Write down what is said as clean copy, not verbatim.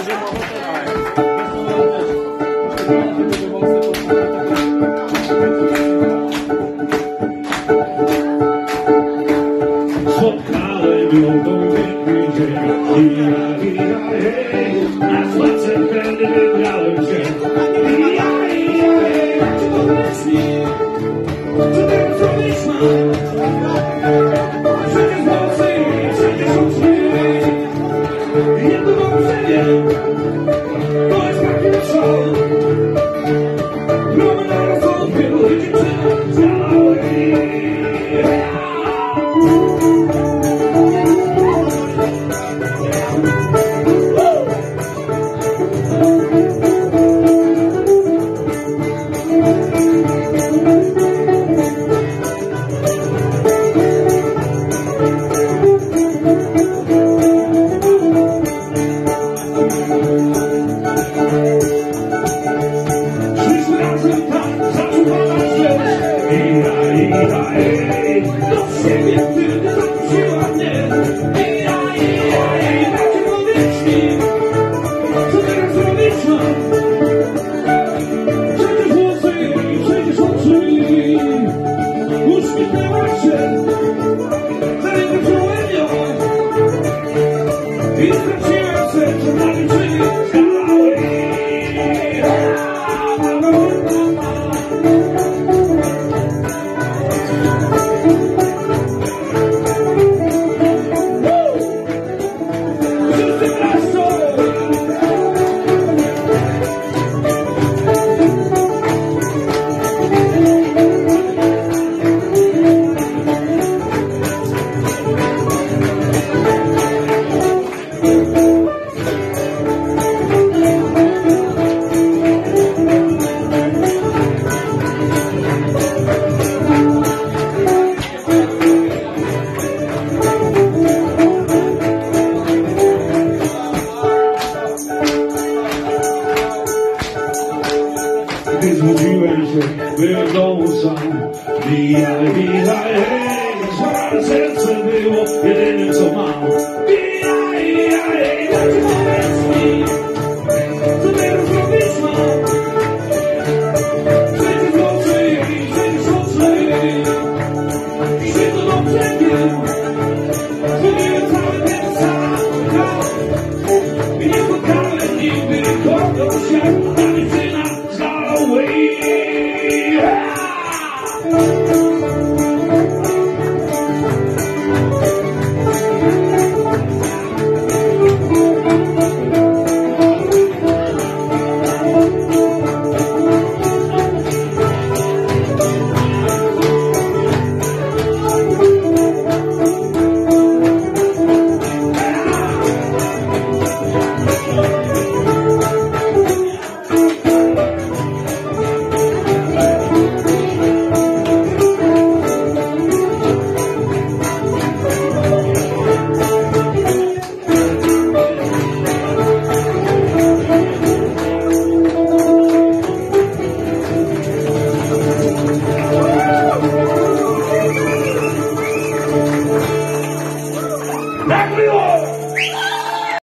This is what you answer, we're going on.